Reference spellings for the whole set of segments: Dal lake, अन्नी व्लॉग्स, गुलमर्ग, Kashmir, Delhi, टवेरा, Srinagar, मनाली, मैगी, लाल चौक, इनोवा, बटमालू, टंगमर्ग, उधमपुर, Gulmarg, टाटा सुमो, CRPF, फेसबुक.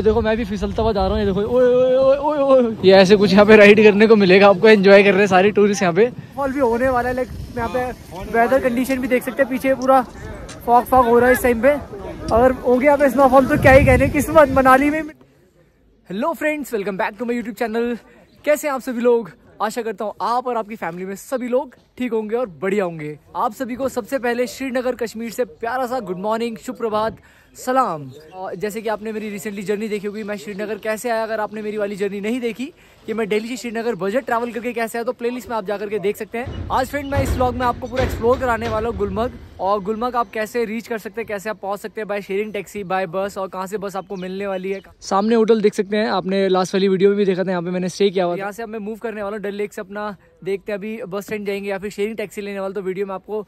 ये देखो मैं भी फिसलता हुआ जा रहा हूँ, ये देखो ओए। ये ऐसे कुछ यहाँ पे राइड करने को मिलेगा आपको, एंजॉय कर रहे हैं सारे टूरिस्ट यहाँ पे। फॉल भी होने वाला है, लाइक यहाँ पे वेदर कंडीशन भी देख सकते हैं, पीछे पूरा फॉग फॉग हो रहा है इस टाइम पे। अगर हो गया यहाँ पे स्नोफॉल तो क्या ही कहने, किस्मत मनाली में। Hello friends, welcome back to my YouTube channel. कैसे हैं आप सभी लोग? आशा करता हूँ आप और आपकी फैमिली में सभी लोग ठीक होंगे और बढ़िया होंगे। आप सभी को सबसे पहले श्रीनगर कश्मीर से प्यारा सा गुड मॉर्निंग, सुप्रभात, सलाम। जैसे कि आपने मेरी रिसेंटली जर्नी देखी होगी, मैं श्रीनगर कैसे आया। अगर आपने मेरी वाली जर्नी नहीं देखी कि मैं दिल्ली से श्रीनगर बजट ट्रैवल करके कैसे आया, तो प्लेलिस्ट में आप जाकर के देख सकते हैं। आज फ्रेंड मैं इस व्लॉग में आपको पूरा एक्सप्लोर कराने वाला हूँ गुलमर्ग, और गुलमर्ग आप कैसे रीच कर सकते हैं, कैसे आप पहुँच सकते हैं बाय शेयरिंग टैक्सी, बाय बस, और कहाँ से बस आपको मिलने वाली है। सामने होटल देख सकते हैं, आपने लास्ट वाली वीडियो में भी देखा था यहाँ पे मैंने स्टे किया हुआ। यहाँ से अब मैं मूव करने वाला हूँ डल लेक से, अपना देखते हैं अभी बस स्टैंड जाएंगे या फिर शेयरिंग टैक्सी लेने वाला। तो वीडियो में आपको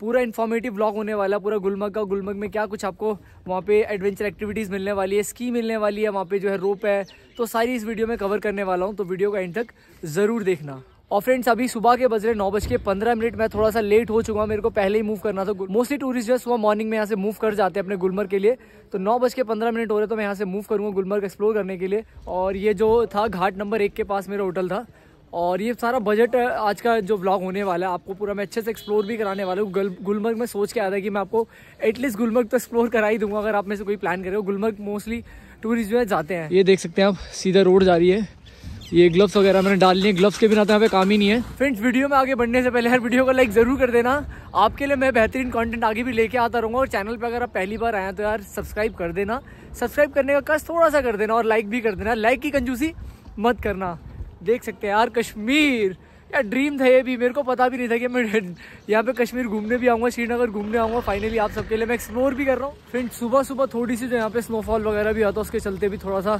पूरा इन्फॉर्मेटिव ब्लॉग होने वाला, पूरा गुलमर्ग का। गुलमर्ग में क्या कुछ आपको वहाँ पे एडवेंचर एक्टिविटीज़ मिलने वाली है, स्की मिलने वाली है, वहाँ पे जो है रोप है, तो सारी इस वीडियो में कवर करने वाला हूँ। तो वीडियो को एंड तक ज़रूर देखना। और फ्रेंड्स अभी सुबह के बज रहे 9:15। मैं थोड़ा सा लेट हो चुका हूँ, मेरे को पहले ही मूव करना था। मोस्टली टूरिस्ट जो है सुबह मॉर्निंग में यहाँ से मूव कर जाते हैं अपने गुलमर्ग के लिए। तो 9:15 हो रहे तो मैं यहाँ से मूव करूँगा गुलमर्ग एक्सप्लोर करने के लिए। और ये जो था घाट नंबर 1 के पास मेरा होटल था। और ये सारा बजट आज का जो व्लॉग होने वाला है, आपको पूरा मैं अच्छे से एक्सप्लोर भी कराने वाला हूँ। गुलमर्ग में सोच के आया था कि मैं आपको एटलीस्ट गुलमर्ग तो एक्सप्लोर करा ही दूंगा, अगर आप में से कोई प्लान करे हो। गुलमर्ग मोस्टली टूरिस्ट जो है जाते हैं। ये देख सकते हैं आप, सीधा रोड जा रही है। ये ग्लव्स वगैरह मैंने डाल लिए, ग्लव्स के बिना तो यहाँ पे काम ही नहीं है। फ्रेंड्स वीडियो में आगे बढ़ने से पहले हर वीडियो को लाइक ज़रूर कर देना। आपके लिए मैं बेहतरीन कंटेंट आगे भी लेके आता रहूँगा। और चैनल पे अगर आप पहली बार आए हैं तो यार सब्सक्राइब कर देना, सब्सक्राइब करने का कष्ट थोड़ा सा कर देना, और लाइक भी कर देना। लाइक की कंजूसी मत करना। देख सकते हैं यार कश्मीर, यार ड्रीम था ये भी। मेरे को पता भी नहीं था कि मैं यहाँ पे कश्मीर घूमने भी आऊँगा, श्रीनगर घूमने आऊँगा। फाइनली आप सबके लिए मैं एक्सप्लोर भी कर रहा हूँ। फ्रेंड सुबह सुबह थोड़ी सी जो यहाँ पे स्नोफॉल वगैरह भी आता है, उसके चलते भी थोड़ा सा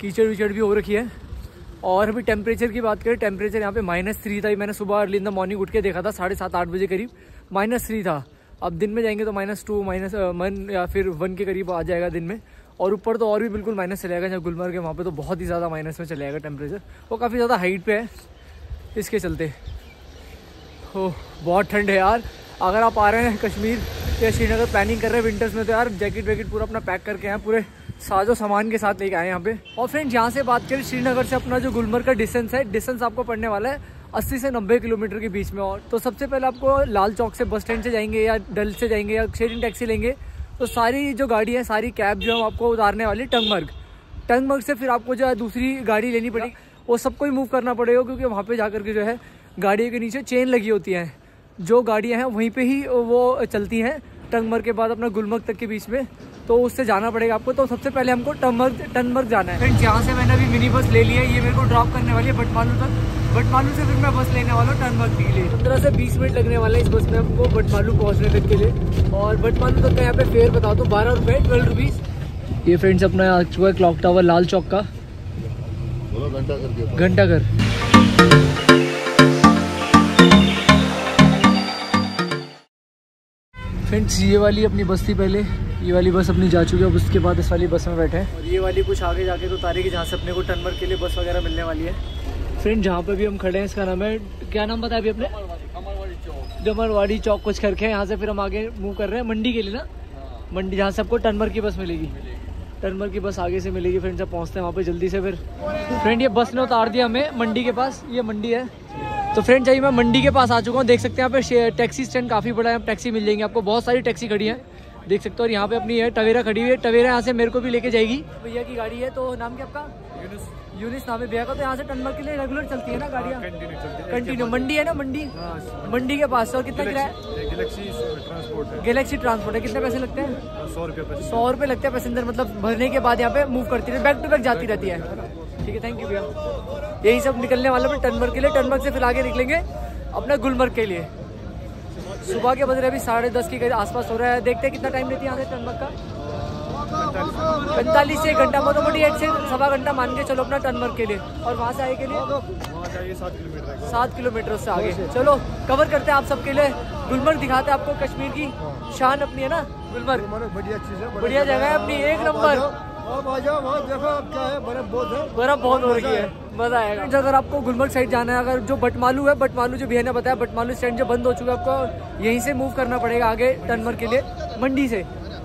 कीचड़ वीचड़ भी हो रखी है। और अभी टेम्परेचर की बात करें, टेम्परेचर यहाँ पे -3 था। मैंने सुबह अर्ली इन द मॉर्निंग उठ के देखा था 7:30-8 बजे करीब -3 था। अब दिन में जाएंगे तो -2, -1 या फिर 1 के करीब आ जाएगा दिन में। और ऊपर तो और भी बिल्कुल माइनस चले जाएगा। जब गुलमर्ग है वहाँ पे तो बहुत ही ज़्यादा माइनस में चले जाएगा टेम्परेचर, वो काफ़ी ज़्यादा हाइट पे है, इसके चलते। ओह बहुत ठंड है यार। अगर आप आ रहे हैं कश्मीर या श्रीनगर, प्लानिंग कर रहे हैं विंटर्स में, तो यार जैकेट वैकेट पूरा अपना पैक करके आए, पूरे साजो सामान के साथ लेके आए यहाँ पे। और फ्रेंड्स यहाँ से बात करें श्रीनगर से, अपना जो गुलमर्ग का डिस्टेंस है, डिस्टेंस आपको पड़ने वाला है 80 से 90 किलोमीटर के बीच में। और तो सबसे पहले आपको लाल चौक से बस स्टैंड से जाएंगे या डल से जाएंगे या शेयरिंग टैक्सी लेंगे, तो सारी जो गाड़ी है, सारी कैब जो है आपको उतारने वाली टंगमर्ग से। फिर आपको जो है दूसरी गाड़ी लेनी पड़ेगी, वो सबको ही मूव करना पड़ेगा, क्योंकि वहाँ पे जाकर के जो है गाड़ियों के नीचे चेन लगी होती हैं। जो गाड़ियाँ हैं वहीं पे ही वो चलती हैं टंगमर्ग के बाद अपना गुलमर्ग तक के बीच में, तो उससे जाना पड़ेगा आपको। तो सबसे पहले हमको टंगमर्ग जाना है। फ्रेंड्स यहाँ से मैंने अभी मिनी बस ले ली है, ये मेरे को ड्रॉप करने वाली है बटमालू तक। बटमालू से फिर मैं बस लेने वाला हूँ टंगमर्ग के लिए। 15 से 20 मिनट लगने वाला है इस बस में हमको बटमालू पहुँचने तक के लिए। और बटमालू तक का यहाँ पे फेयर बता दो, 12 रुपये, 12 रुपीज़। ये फ्रेंड्स अपना आ चुका है क्लॉक टावर लाल चौक का घंटाघर। फ्रेंड्स ये वाली अपनी बस थी पहले, ये वाली बस अपनी जा चुकी है। अब उसके बाद इस वाली बस में बैठे हैं, और ये वाली कुछ आगे जाके तो उतारेगी, जहाँ से अपने को टंगमर्ग के लिए बस वगैरह मिलने वाली है। फ्रेंड जहाँ पे भी हम खड़े हैं, इसका नाम है, क्या नाम बताया अभी आपने? डमरवाड़ी चौक कुछ करके है। यहाँ से फिर हम आगे मूव कर रहे हैं मंडी के लिए ना, मंडी जहाँ से आपको टंगमर्ग की बस मिलेगी। टंगमर्ग की बस आगे से मिलेगी। फ्रेंड जब पहुँचते हैं वहाँ पे जल्दी से। फिर फ्रेंड ये बस ने उतार दिया हमें मंडी के पास, ये मंडी है। तो फ्रेंड चाहिए मैं मंडी के पास आ चुका हूँ। देख सकते हैं यहाँ पे टैक्सी स्टैंड काफ़ी बड़ा है, टैक्सी मिल जाएंगी आपको, बहुत सारी टैक्सी खड़ी है देख सकते हो। और यहाँ पे अपनी है टवेरा खड़ी हुई है, टवेरा यहाँ से मेरे को भी लेके जाएगी। भैया की गाड़ी है, तो नाम क्या आपका? यूनिस नाम है भैया का। तो यहाँ से टंगमर्ग के लिए रेगुलर चलती है ना गाड़ियाँ, कंटिन्यू। मंडी है ना, मंडी के पास। और कितना किराया? गैलेक्सी ट्रांसपोर्ट है। कितने पैसे लगते हैं? 100 रुपये लगते हैं पैसेंजर, मतलब भरने के बाद यहाँ पे मूव करती है, बैक टू बैक जाती रहती है। ठीक है, थैंक यू भैया। यही सब निकलने वाला है टंगमर्ग के लिए। टंगमर्ग से फिर आगे निकलेंगे अपना गुलमर्ग के लिए। सुबह के बज रहे अभी 10:30 के आसपास हो रहा है। देखते हैं कितना टाइम लेती है यहाँ से टंगमर्ग का। 45 से 1 घंटा, मोटामोटी 1 से सवा घंटा मान के चलो अपना टंगमर्ग के लिए। और वहाँ से आगे के लिए 7 किलोमीटर उससे आगे। चलो कवर करते हैं आप सबके लिए गुलमर्ग, दिखाते हैं आपको कश्मीर की शान अपनी है ना गुलमर्ग। बढ़िया चीज़ है, बढ़िया जगह है अपनी, एक नंबर। बर्फ बहुत हो रही है, मजा आएगा। अगर आपको गुलमर्ग साइड जाना है, अगर जो बटमालू है, बटमालू जो भैया ने बताया, बटमालू स्टैंड जो बंद हो चुका है, आपको यहीं से मूव करना पड़ेगा आगे टंगमर्ग के लिए।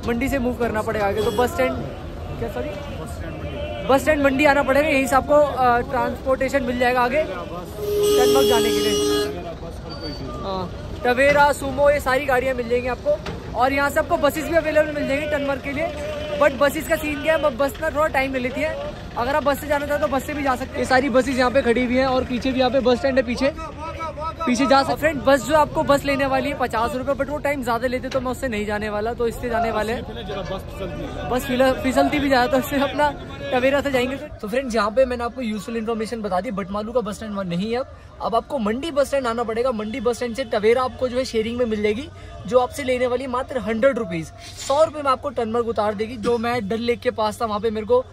मंडी से मूव करना पड़ेगा आगे। तो बस स्टैंड, क्या सॉरी, बस स्टैंड मंडी आना पड़ेगा, यहीं से आपको ट्रांसपोर्टेशन मिल जाएगा आगे गलमर्ग जाने के लिए। हाँ, टवेरा, सुमो, ये सारी गाड़ियाँ मिल जाएंगी आपको, और यहाँ से आपको बसेस भी अवेलेबल मिल जाएंगी गलमर्ग के लिए। बट बसेस का सीन क्या है, बस का थोड़ा टाइम ले लेती है, अगर आप बस से जाना चाहते हो तो बस से भी जा सकते हैं। ये सारी बसेस यहाँ पे खड़ी हुई हैं और पीछे भी यहाँ पे बस स्टैंड है, पीछे पीछे जा सकते। फ्रेंड बस जो आपको बस लेने वाली है 50 रुपये, बट वो टाइम ज़्यादा लेते तो मैं उससे नहीं जाने वाला, तो इससे जाने वाले हैं। बस फिसलती भी ज़्यादा, तो इससे अपना टवेरा से जाएंगे। तो फ्रेंड यहाँ पे मैंने आपको यूजफुल इन्फॉर्मेशन बता दी। बटमालू का बस स्टैंड नहीं है, अब आपको मंडी बस स्टैंड आना पड़ेगा। मंडी बस स्टैंड से टवेरा आपको जो है शेयरिंग में मिल जाएगी, जो आपसे लेने वाली मात्र 100 रुपीज़, 100 रुपये में आपको गलमर्ग उतार देगी। जो मैं डल लेक के पास था, वहाँ पे मेरे को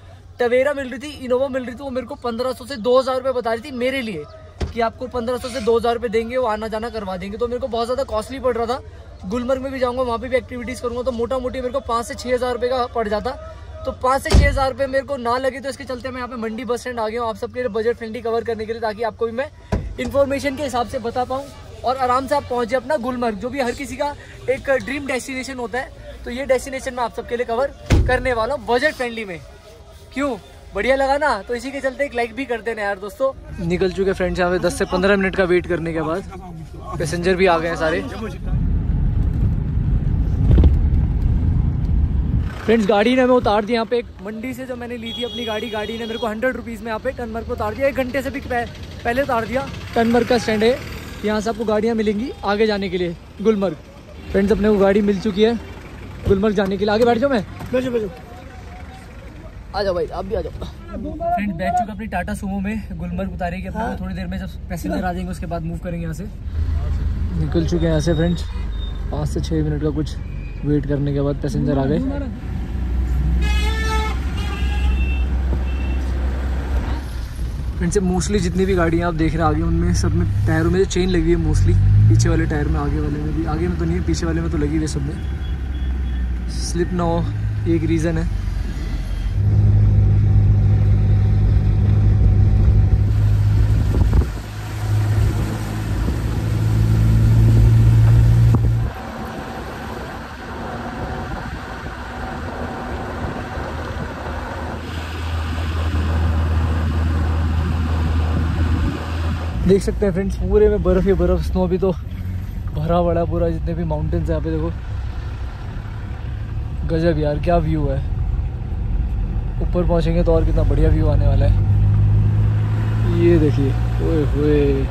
टवेरा मिल रही थी, इनोवा मिल रही थी, वो मेरे को 1500 से 2000 रुपये बता रही थी मेरे लिए, कि आपको 1500 से 2000 रुपये देंगे, वो आना जाना करवा देंगे। तो मेरे को बहुत ज़्यादा कॉस्टली पड़ रहा था। गुलमर्ग में भी जाऊँगा, वहाँ पे भी एक्टिविटीज़ करूँगा, तो मोटा मोटी मेरे को 5 से 6 हज़ार रुपये का पड़ जाता। तो 5 से 6 हज़ार रुपये मेरे को ना लगे, तो इसके चलते मैं यहाँ पे मंडी बस स्टैंड आ गया हूँ आप सबके लिए बजट फ्रेंडली कवर करने के लिए, ताकि आपको भी मैं इन्फॉर्मेशन के हिसाब से बता पाऊँ और आराम से आप पहुँचे अपना गुलमर्ग, जो भी हर किसी का एक ड्रीम डेस्टिनेशन होता है। तो ये डेस्टिनेशन मैं आप सबके लिए कवर करने वाला हूँ बजट फ्रेंडली में। क्यों बढ़िया लगा ना, तो इसी के चलते एक लाइक भी कर देना यार दोस्तों। निकल चुके फ्रेंड्स यहाँ पे 10 से 15 मिनट का वेट करने के बाद, पैसेंजर भी आ गए हैं सारे। फ्रेंड्स गाड़ी ने हमें उतार दिया यहाँ पे, मंडी से जो मैंने ली थी अपनी गाड़ी, गाड़ी ने मेरे को 100 रुपीज़ में यहाँ पे गलमर्ग को उतार दिया। 1 घंटे से भी पहले उतार दिया। गलमर्ग का स्टैंड है, यहाँ से आपको गाड़ियाँ मिलेंगी आगे जाने के लिए गुलमर्ग। फ्रेंड्स अपने को गाड़ी मिल चुकी है गुलमर्ग जाने के लिए। आगे बैठ जाओ, मैं आ जाओ भाई, आप भी आ जाओ। फ्रेंड बैठ चुका अपनी टाटा सुमो में, गुलमर्ग उतारेगी अपना। थोड़ी देर में जब पैसेंजर आ जाएंगे उसके बाद मूव करेंगे यहाँ से। निकल चुके हैं यहाँ से फ्रेंड्स, 5 से 6 मिनट का कुछ वेट करने के बाद पैसेंजर आ गए। फ्रेंड्स मोस्टली जितनी भी गाड़ियाँ आप देख रहे हैं आगे, उनमें सब में टायरों में चेन लगी है, मोस्टली पीछे वाले टायर में, आगे वाले में भी। आगे में तो नहीं है, पीछे वाले में तो लगी हुई है सब में, स्लिप ना हो एक रीज़न है। देख सकते हैं फ्रेंड्स पूरे में बर्फ़ ही बर्फ़, स्नो भी तो भरा पड़ा है पूरा, जितने भी माउंटेन्स हैं यहाँ पे देखो। गजब यार क्या व्यू है, ऊपर पहुँचेंगे तो और कितना बढ़िया व्यू आने वाला है। ये देखिए, ओए होए।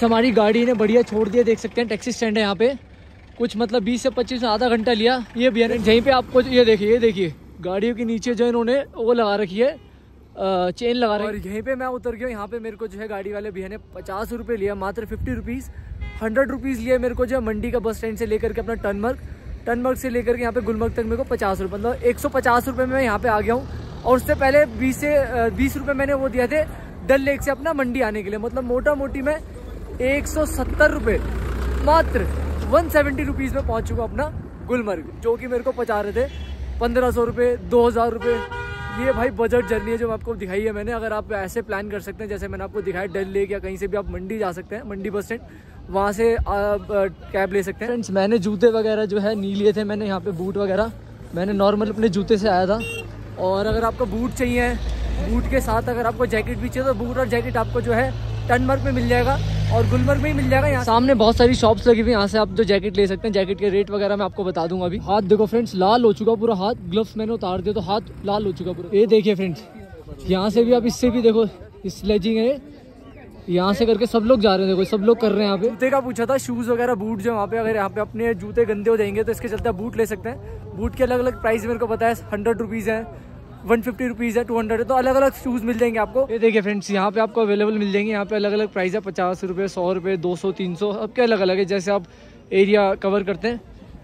हमारी गाड़ी ने बढ़िया छोड़ दिया, देख सकते हैं टैक्सी स्टैंड है यहाँ पे। कुछ मतलब 20 से 25 आधा घंटा लिया ये भी है। यहीं पे आपको ये देखिए गाड़ियों के नीचे जो इन्होंने वो लगा रखी है, चेन लगा रखी है। यहीं पे मैं उतर गया। यहाँ पे मेरे को जो है गाड़ी वाले भैया ने 50 रुपये लिया, मात्र 50 रुपीज़, 100 रुपीज़ लिए मेरे को जो है मंडी का बस स्टैंड से लेकर के अपना गलमर्ग से लेकर के यहाँ पे गुलमर्ग तक मेरे को 50 रुपये, मतलब 150 रुपये में यहाँ पे आ गया हूँ। और उससे पहले 20 रुपये मैंने वो दिया थे डल लेक से अपना मंडी आने के लिए, मतलब मोटा मोटी मैं 170 रुपये, मात्र 170 रुपीज़ में पहुँच चुका अपना गुलमर्ग, जो कि मेरे को पहुँचा रहे थे 1500 रुपये, 2000 रुपये। ये भाई बजट जर्नी है जो आपको दिखाई है मैंने। अगर आप ऐसे प्लान कर सकते हैं जैसे मैंने आपको दिखाया, डल लेक या कहीं से भी आप मंडी जा सकते हैं, मंडी बस स्टैंड, वहाँ से आप कैब ले सकते हैं। फ्रेंड्स मैंने जूते वगैरह जो है नहीं लिए थे मैंने, यहाँ पर बूट वगैरह मैंने नॉर्मल अपने जूते से आया था। और अगर आपको बूट चाहिए, बूट के साथ अगर आपको जैकेट भी चाहिए, तो बूट और जैकेट आपको जो है गलमर्ग में मिल जाएगा। और गुलमर्ग में ही मिल जाएगा। यहाँ सामने बहुत सारी शॉप्स लगी हुई, यहाँ से आप जो जैकेट ले सकते हैं। जैकेट के रेट वगैरह मैं आपको बता दूंगा। अभी हाथ देखो फ्रेंड्स, लाल हो चुका पूरा हाथ। ग्लव्स मैंने उतार दिया तो हाथ लाल हो चुका पूरा। ये देखिए फ्रेंड्स, यहाँ से भी आप इससे भी देखो स्लेजिंग है, यहाँ से करके सब लोग जा रहे हैं। देखो सब लोग कर रहे हैं। यहाँ पे जूते का पूछा था, शूज़ वगैरह बूट जो वहाँ पे, अगर यहाँ पे अपने जूते गंदे हो जाएंगे तो इसके चलते बूट ले सकते हैं। बूट के अलग अलग प्राइस मेरे को पता है, 100 रुपीज़ है, 150 रुपीज़ है, 200 है, तो अलग अलग शूज़ मिल जाएंगे आपको। ये देखिए फ्रेंड्स, यहाँ पे आपको अवेलेबल मिल जाएंगे। यहाँ पे अलग अलग प्राइस है, 50 रुपये, 100 रुपये, 200, 300, सबके अलग अलग है। जैसे आप एरिया कवर करते हैं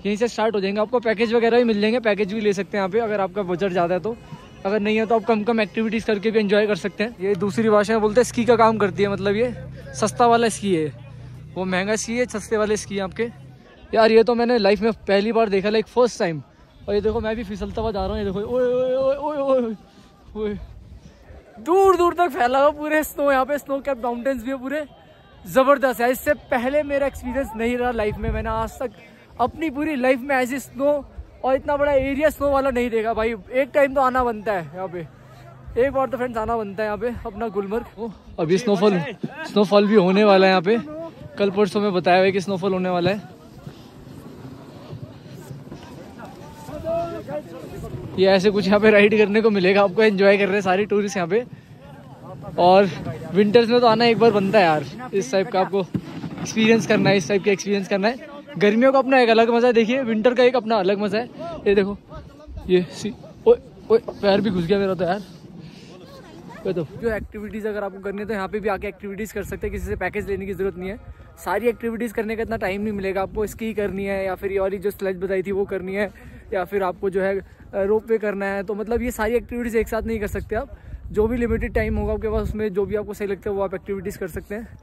यहीं से स्टार्ट हो जाएंगे। आपको पैकेज वगैरह भी मिल जाएंगे, पैकेज भी ले सकते हैं यहाँ पे अगर आपका बजट ज़्यादा है तो। अगर नहीं है तो आप कम कम एक्टिविटीज़ करके भी एंजॉय कर सकते हैं। ये दूसरी भाषा में बोलते हैं स्की का काम करती है, मतलब ये सस्ता वाला स्की है, वो महंगा स्की है, सस्ते वाले स्की है आपके। यार ये तो मैंने लाइफ में पहली बार देखा, लाइक फर्स्ट टाइम। और ये देखो मैं भी फिसलता हुआ जा रहा हूँ। ये देखो ओए, दूर दूर तक फैला हुआ पूरे स्नो। यहाँ पे स्नो कैप माउंटेन्स भी है पूरे, ज़बरदस्त है। इससे पहले मेरा एक्सपीरियंस नहीं रहा लाइफ में, मैंने आज तक अपनी पूरी लाइफ में ऐसे स्नो और इतना बड़ा एरिया स्नो वाला नहीं देखा भाई। एक टाइम तो आना बनता है यहाँ पे, एक बार तो फ्रेंड्स आना बनता है यहाँ पे अपना गुलमर्ग। अभी स्नोफॉल भी होने वाला है यहाँ पे, कल परसों में बताया हुआ है कि स्नोफॉल होने वाला है। ये ऐसे कुछ यहाँ पे राइड करने को मिलेगा आपको, एंजॉय कर रहे हैं सारे टूरिस्ट यहाँ पे। और विंटर्स में तो आना एक बार बनता है यार, इस टाइप का आपको एक्सपीरियंस करना है, इस टाइप का एक्सपीरियंस करना है। गर्मियों का अपना एक अलग मज़ा है, देखिए विंटर का एक अपना अलग मज़ा है। ये देखो ये सी, ओए पैर भी घुस गया मेरा तो यार। तो जो एक्टिविटीज़ अगर आपको करनी है तो यहाँ पे भी आके एक्टिविटीज़ कर सकते हैं, किसी से पैकेज लेने की ज़रूरत नहीं है। सारी एक्टिविटीज़ करने का इतना टाइम नहीं मिलेगा आपको। स्की करनी है या फिर और जो स्लेज बताई थी वो करनी है, या फिर आपको जो है रोप वे करना है, तो मतलब ये सारी एक्टिविटीज़ एक साथ नहीं कर सकते आप। जो भी लिमिटेड टाइम होगा आपके पास, उसमें जो भी आपको सही लगता है वो आप एक्टिविटीज़ कर सकते हैं।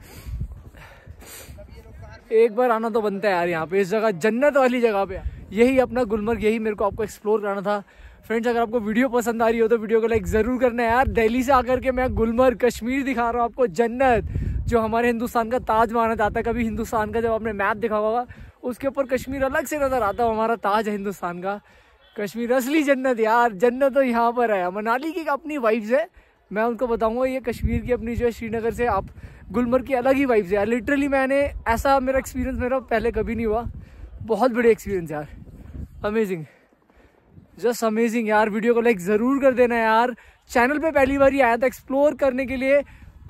एक बार आना तो बनता है यार यहाँ पे, इस जगह जन्नत वाली जगह पे। यही अपना गुलमर्ग, यही मेरे को आपको एक्सप्लोर कराना था फ्रेंड्स। अगर आपको वीडियो पसंद आ रही हो तो वीडियो को लाइक ज़रूर करना है यार। दिल्ली से आकर के मैं गुलमर्ग कश्मीर दिखा रहा हूँ आपको, जन्नत जो हमारे हिंदुस्तान का ताज माना जाता है। कभी हिंदुस्तान का जब आपने मैप दिखा होगा उसके ऊपर कश्मीर अलग से नज़र आता है, हमारा ताज है हिंदुस्तान का। कश्मीर असली जन्नत यार, जन्नत तो यहाँ पर है। मनाली की अपनी वाइब्स है, मैं उनको बताऊंगा। ये कश्मीर की अपनी जो है, श्रीनगर से आप गुलमर्ग की अलग ही वाइब्स है। लिटरली मैंने ऐसा, मेरा एक्सपीरियंस मेरा पहले कभी नहीं हुआ। बहुत बड़े एक्सपीरियंस यार, अमेजिंग, जस्ट अमेजिंग यार। वीडियो को लाइक ज़रूर कर देना यार। चैनल पे पहली बार ही आया था एक्सप्लोर करने के लिए।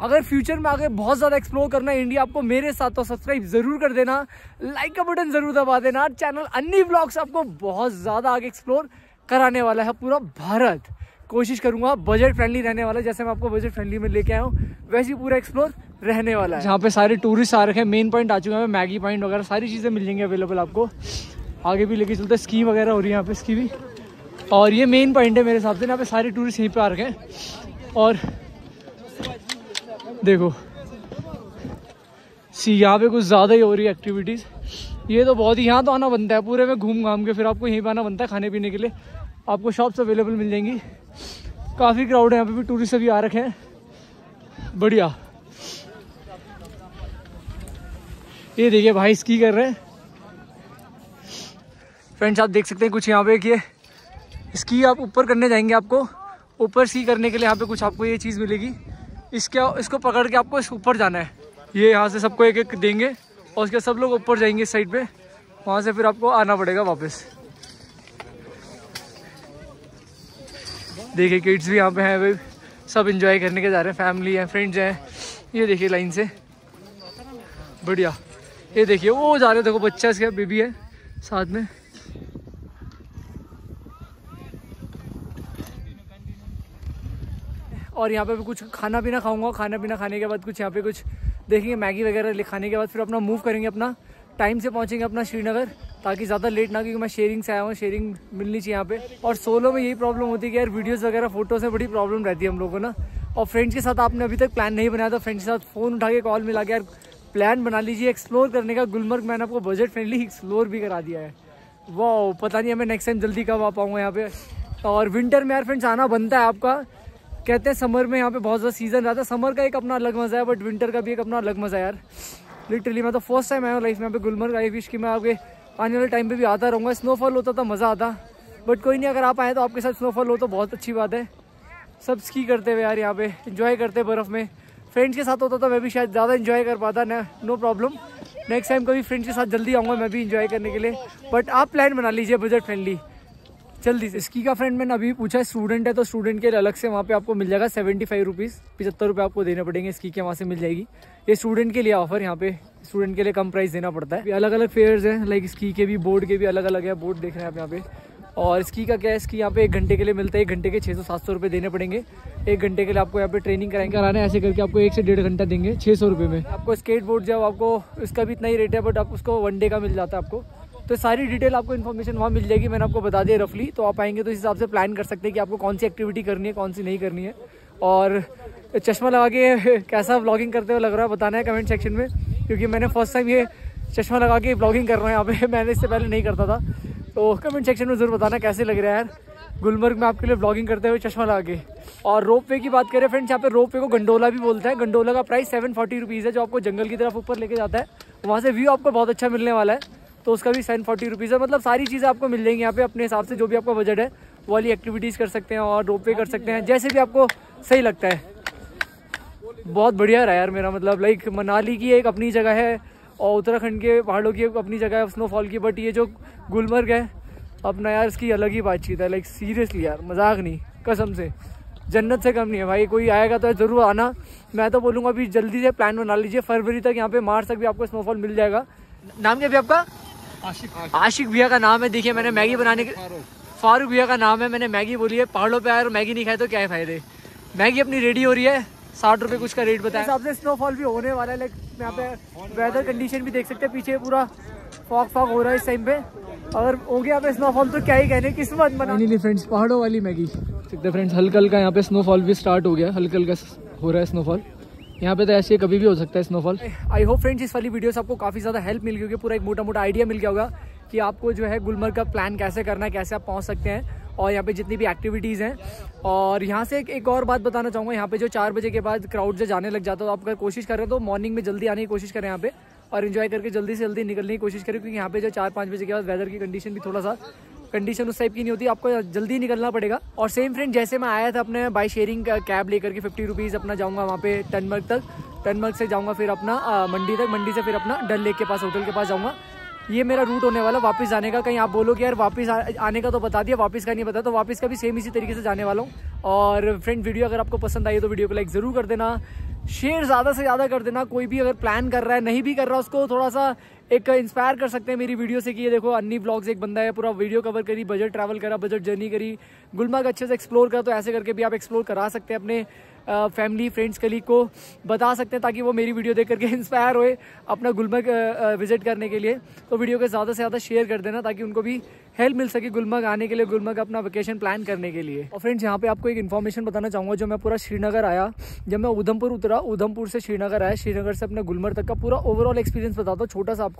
अगर फ्यूचर में आगे बहुत ज़्यादा एक्सप्लोर करना है इंडिया आपको मेरे साथ, तो सब्सक्राइब ज़रूर कर देना, लाइक का बटन ज़रूर दबा देना। चैनल अन्नी व्लॉग्स आपको बहुत ज़्यादा आगे एक्सप्लोर कराने वाला है पूरा भारत। कोशिश करूंगा बजट फ्रेंडली रहने वाला, जैसे मैं आपको बजट फ्रेंडली में लेके आया हूँ वैसे पूरा एक्सप्लोर रहने वाला है। जहाँ पे सारे टूरिस्ट आ रखे हैं, मेन पॉइंट आ चुके हैं, मैगी पॉइंट वगैरह सारी चीज़ें मिल जाएंगी अवेलेबल आपको। आगे भी लेके चलते हैं, स्की वगैरह हो रही है यहाँ पे, स्की भी। और ये मेन पॉइंट है मेरे हिसाब से, यहाँ पे सारे टूरिस्ट यहीं पर आ रखे हैं। और देखो सी, यहाँ पे कुछ ज़्यादा ही हो रही है एक्टिविटीज़। ये तो बहुत ही, यहाँ तो आना बनता है पूरे में घूम घाम के, फिर आपको यहीं पर आना बनता है। खाने पीने के लिए आपको शॉप्स अवेलेबल मिल जाएंगी। काफ़ी क्राउड है यहाँ पे भी, टूरिस्ट भी आ रखे हैं। बढ़िया, ये देखिए भाई स्की कर रहे हैं फ्रेंड्स, आप देख सकते हैं कुछ यहाँ पे कि स्की आप ऊपर करने जाएंगे। आपको ऊपर स्की करने के लिए यहाँ पे कुछ आपको ये चीज़ मिलेगी, इसको पकड़ के आपको इस ऊपर जाना है। ये यहाँ से सबको एक एक देंगे और उसके सब लोग ऊपर जाएंगे इस साइड पर, वहाँ से फिर आपको आना पड़ेगा वापस। देखिए किड्स भी यहाँ पे हैं, वे सब एंजॉय करने के जा रहे हैं, फैमिली है, फ्रेंड्स हैं। ये देखिए लाइन से, बढ़िया। ये देखिए वो जा रहे, देखो बच्चा इसका बेबी है साथ में। और यहाँ पे भी कुछ खाना पीना खाऊंगा, खाना पीना खाने के बाद कुछ यहाँ पे कुछ देखेंगे, मैगी वगैरह खाने के बाद फिर अपना मूव करेंगे। अपना टाइम से पहुँचेंगे अपना श्रीनगर, ताकि ज़्यादा लेट ना, क्योंकि मैं शेयरिंग से आया हूँ, शेयरिंग मिलनी चाहिए यहाँ पे। और सोलो में यही प्रॉब्लम होती है कि यार वीडियोस वगैरह फोटो से बड़ी प्रॉब्लम रहती है हम लोगों को ना। और फ्रेंड्स के साथ आपने अभी तक प्लान नहीं बनाया था, फ्रेंड्स के साथ फ़ोन उठा के कॉल मिला के यार प्लान बना लीजिए एक्सप्लोर करने का। गुलमर्ग मैंने आपको बजट फ्रेंडली एक्सप्लोर भी करा दिया है। वाह, पता नहीं है मैं नेक्स्ट टाइम जल्दी कब आ पाऊँगा यहाँ पर। और विंटर में यार फ्रेंड्स आना बनता है आपका। कहते हैं समर में यहाँ पर बहुत ज़्यादा सीज़न रहता है, समर का एक अपना अलग मज़ा है, बट विंटर का भी एक अपना अलग मज़ा है यार। लिटरली मैं तो फर्स्ट टाइम आया हूँ लाइफ में यहाँ पे गुलमर्ग। आई विश कि मैं आपके आने वाले टाइम पे भी आता रहूँगा। स्नोफॉल होता तो मज़ा आता, बट कोई नहीं, अगर आप आए तो आपके साथ स्नोफॉल हो तो बहुत अच्छी बात है। सब स्की करते हुए यार यहाँ पे एंजॉय करते बर्फ़ में, फ्रेंड्स के साथ होता तो मैं भी शायद ज़्यादा इन्जॉय कर पाता ना, नो प्रॉब्लम। नेक्स्ट टाइम कभी फ्रेंड्स के साथ जल्दी आऊँगा मैं भी इन्जॉय करने के लिए। बट आप प्लान बना लीजिए बजट फ्रेंडली जल्दी से। इसकी का फ्रेंड मैंने अभी पूछा, स्टूडेंट है तो स्टूडेंट के लिए अलग से वहाँ पे आपको मिल जाएगा 75 रुपीज़, 75 रुपये आपको देने पड़ेंगे। इसकी के वहाँ से मिल जाएगी, ये स्टूडेंट के लिए ऑफर, यहाँ पे स्टूडेंट के लिए कम प्राइस देना पड़ता है। अलग अलग फेयर्स हैं, लाइक स्की के भी, बोर्ड के भी अलग अलग है। बोर्ड देख रहे हैं आप यहाँ पे। और स्की का क्या है, स्की यहाँ पे 1 घंटे के लिए मिलता है, 1 घंटे के 600-700 रुपये देने पड़ेंगे। 1 घंटे के लिए आपको यहाँ पे ट्रेनिंग कराने ऐसे करके आपको 1 से 1.5 घंटा देंगे 600 रुपये में। आपको स्केट बोर्ड जो आपको इसका भी इतना ही रेट है, बट आप उसको 1 डे का मिल जाता है आपको। तो सारी डिटेल आपको इन्फॉर्मेशन वहाँ मिल जाएगी, मैंने आपको बता दिया रफली। तो आप आएंगे तो इस हिसाब से प्लान कर सकते हैं कि आपको कौन सी एक्टिविटी करनी है कौन सी नहीं करनी है। और चश्मा लगा के कैसा व्लॉगिंग करते हुए लग रहा है बताना है कमेंट सेक्शन में, क्योंकि मैंने फर्स्ट टाइम ये चश्मा लगा के व्लॉगिंग कर रहा है यहाँ पे, मैंने इससे पहले नहीं करता था। तो कमेंट सेक्शन में ज़रूर बताना कैसे लग रहा है यार गुलमर्ग में आपके लिए व्लॉगिंग करते हुए चश्मा लगा के। और रोप वे की बात करें फ्रेंड्स, यहाँ पे रोप वे को गंडोला भी बोलते हैं। गंडोला का प्राइस 740 रुपीज़ है, जो आपको जंगल की तरफ ऊपर लेके जाता है। वहाँ से व्यू आपको बहुत अच्छा मिलने वाला है, तो उसका भी 740 रुपीज़ है। मतलब सारी चीज़ें आपको मिल जाएंगी यहाँ पे अपने हिसाब से, जो भी आपका बजट है वो वाली एक्टिविटीज़ कर सकते हैं और रोप वे कर सकते हैं, जैसे भी आपको सही लगता है। बहुत बढ़िया रहा यार मेरा, मतलब लाइक मनाली की एक अपनी जगह है और उत्तराखंड के पहाड़ों की एक अपनी जगह है स्नोफॉल की, बट ये जो गुलमर्ग है अपना यार इसकी अलग ही बातचीत है। लाइक सीरियसली यार, मजाक नहीं, कसम से जन्नत से कम नहीं है भाई। कोई आएगा तो ज़रूर आना। मैं तो बोलूँगा अभी जल्दी से प्लान बना लीजिए, फरवरी तक यहाँ पर, मार्च तक भी आपको स्नोफॉल मिल जाएगा। नाम क्या भी आपका? आशिक। आशिक भैया का नाम है। देखिए मैंने मैगी बनाने के, फारूक भैया का नाम है, मैंने मैगी बोली है। पहाड़ों पे आए और मैगी नहीं खाए तो क्या है फायदे। मैगी अपनी रेडी हो रही है, 60 रुपये कुछ का रेट बताया। हिसाब से स्नोफॉल भी होने वाला है, लाइक यहाँ पे वेदर कंडीशन भी देख सकते हैं, पीछे पूरा फॉग हो रहा है इस टाइम पे। अगर हो गया यहाँ पे स्नोफॉल तो क्या ही कहने, किस्मत मनानी फ्रेंड्स पहाड़ों वाली मैगी। देखते फ्रेंड्स हल्का हल्का यहाँ पे स्नोफॉल भी स्टार्ट हो गया, हल्का हल्का हो रहा है स्नोफॉल यहाँ पे, तो ऐसे कभी भी हो सकता है स्नोफॉल। आई होप फ्रेंड्स इस वाली वीडियो से आपको काफ़ी ज़्यादा हेल्प मिल गई होगी, पूरा एक मोटा मोटा आइडिया मिल गया होगा कि आपको जो है गुलमर्ग का प्लान कैसे करना है, कैसे आप पहुँच सकते हैं और यहाँ पे जितनी भी एक्टिविटीज़ हैं। और यहाँ से एक और बात बताना चाहूँगा, यहाँ पे जो 4 बजे के बाद क्राउड जो जाने लग जाता है, तो आप अगर कोशिश कर रहे हो तो मॉर्निंग में जल्दी आने की कोशिश करें यहाँ पे और इन्जॉय करके जल्दी से जल्दी निकलने की कोशिश करें, क्योंकि यहाँ पे जो 4-5 बजे के बाद वेदर की कंडीशन भी थोड़ा सा कंडीशन उस टाइप की नहीं होती, आपको जल्दी निकलना पड़ेगा। और सेम फ्रेंड जैसे मैं आया था अपने बाई शेयरिंग कैब लेकर के 50 रुपीज़ अपना, जाऊँगा वहाँ पे टनमर्ग तक, टनमर्ग से जाऊँगा फिर अपना मंडी तक, मंडी से फिर अपना डल लेक के पास होटल के पास जाऊँगा। ये मेरा रूट होने वाला वापस जाने का। कहीं आप बोलो कि यार वापस आने का तो बता दिया, वापस का नहीं पता, तो वापस का भी सेम इसी तरीके से जाने वाला हूँ। और फ्रेंड वीडियो अगर आपको पसंद आई तो वीडियो को लाइक ज़रूर कर देना, शेयर ज़्यादा से ज़्यादा कर देना। कोई भी अगर प्लान कर रहा है, नहीं भी कर रहा उसको थोड़ा सा एक इंस्पायर कर सकते हैं मेरी वीडियो से कि ये देखो अन्नी व्लॉग्स एक बंदा है, पूरा वीडियो कवर करी, बजट ट्रैवल करा, बजट जर्नी करी, गुलमर्ग अच्छे से एक्सप्लोर करा। तो ऐसे करके भी आप एक्सप्लोर करा सकते हैं, अपने फैमिली फ्रेंड्स कलीग को बता सकते हैं, ताकि वो मेरी वीडियो देख करके इंस्पायर होए अपना गुलमर्ग विजिट करने के लिए। तो वीडियो को ज़्यादा से ज़्यादा शेयर कर देना ताकि उनको भी हेल्प मिल सके गुलमर्ग आने के लिए, गुलमर्ग अपना वेकेशन प्लान करने के लिए। और फ्रेंड्स यहाँ पे आपको एक इन्फॉर्मेशन बताना चाहूँगा, जो मैं पूरा श्रीनगर आया, जब मैं उधमपुर उतरा, उधमपुर से श्रीनगर आया, श्रीनगर से अपने गुलमर्ग तक का पूरा ओवरऑल एक्सपीरियंस बताता हूँ छोटा सा आपको।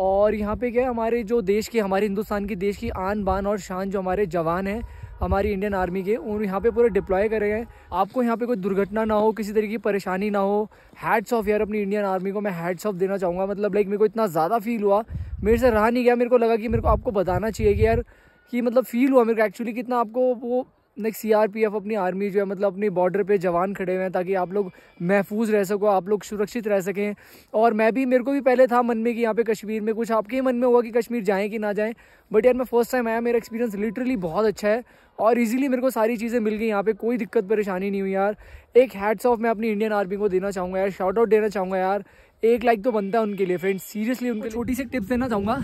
और यहाँ पे क्या है, हमारे जो देश की, हमारे हिंदुस्तान की देश की आन बान और शान जो हमारे जवान हैं हमारी इंडियन आर्मी के, उन यहाँ पे पूरे डिप्लॉय कर रहे हैं। आपको यहाँ पे कोई दुर्घटना ना हो, किसी तरीके की परेशानी ना हो। हैड्स ऑफ यार अपनी इंडियन आर्मी को, मैं हैड्स ऑफ देना चाहूँगा। मतलब लाइक मेरे को इतना ज़्यादा फील हुआ, मेरे से रहा नहीं गया, मेरे को लगा कि मेरे को आपको बताना चाहिए कि यार कि मतलब फ़ील हुआ मेरे को एक्चुअली कितना आपको वो लाइक CRPF अपनी आर्मी जो है, मतलब अपनी बॉर्डर पे जवान खड़े हुए हैं ताकि आप लोग महफूज रह सको, आप लोग सुरक्षित रह सकें। और मैं भी, मेरे को भी पहले था मन में कि यहाँ पे कश्मीर में कुछ, आपके ही मन में होगा कि कश्मीर जाएँ कि ना जाएँ, बट यार मैं फर्स्ट टाइम आया, मेरा एक्सपीरियंस लिटरली बहुत अच्छा है और इजीली मेरे को सारी चीज़ें मिल गई यहाँ पे, कोई दिक्कत परेशानी नहीं हुई यार। एक हैट्स ऑफ मैं अपनी इंडियन आर्मी को देना चाहूँगा यार, शॉर्ट आउट देना चाहूँगा यार, एक लाइक तो बनता है उनके लिए फ्रेंड्स। सीरियसली उनके छोटी सी टिप्स देना चाहूँगा,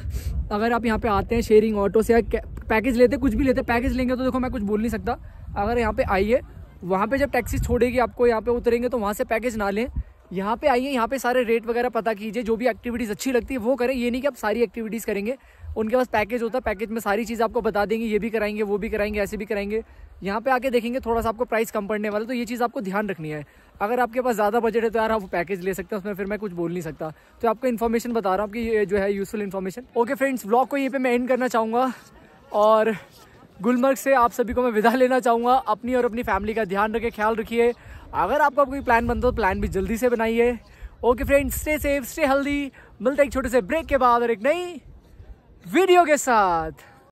अगर आप यहाँ पे आते हैं शेयरिंग ऑटो से या पैकेज लेते, कुछ भी लेते, पैकेज लेंगे तो देखो मैं कुछ बोल नहीं सकता। अगर यहाँ पे आइए, वहाँ पे जब टैक्सी छोड़ेगी आपको, यहाँ पे उतरेंगे तो वहाँ से पैकेज ना लें, यहाँ पे आइए, यहाँ पे सारे रेट वगैरह पता कीजिए, जो भी एक्टिविटीज़ अच्छी लगती है वो करें। ये नहीं कि आप सारी एक्टिविटीज़ करेंगे, उनके पास पैकेज होता है, पैकेज में सारी चीज़ आपको बता देंगे, ये भी कराएंगे, वो भी कराएंगे, ऐसे भी कराएंगे। यहाँ पे आके देखेंगे थोड़ा सा आपको प्राइस कम पड़ने वाला, तो ये चीज़ आपको ध्यान रखनी है। अगर आपके पास ज़्यादा बजट है तो यार आप पैकेज ले सकते हैं, उसमें फिर मैं कुछ बोल नहीं सकता। तो आपको इन्फॉर्मेशन बता रहा हूँ कि ये जो है useful information. Okay friends, vlog को यहीं पे मैं एंड करना चाहूँगा और गुलमर्ग से आप सभी को मैं विदा लेना चाहूँगा। अपनी और अपनी फैमिली का ध्यान रखें, ख्याल रखिए। अगर आपका कोई प्लान बनता हो तो प्लान भी जल्दी से बनाइए। Okay friends, stay safe, stay healthy. मिलते हैं एक छोटे से ब्रेक के बाद और एक नई वीडियो के साथ।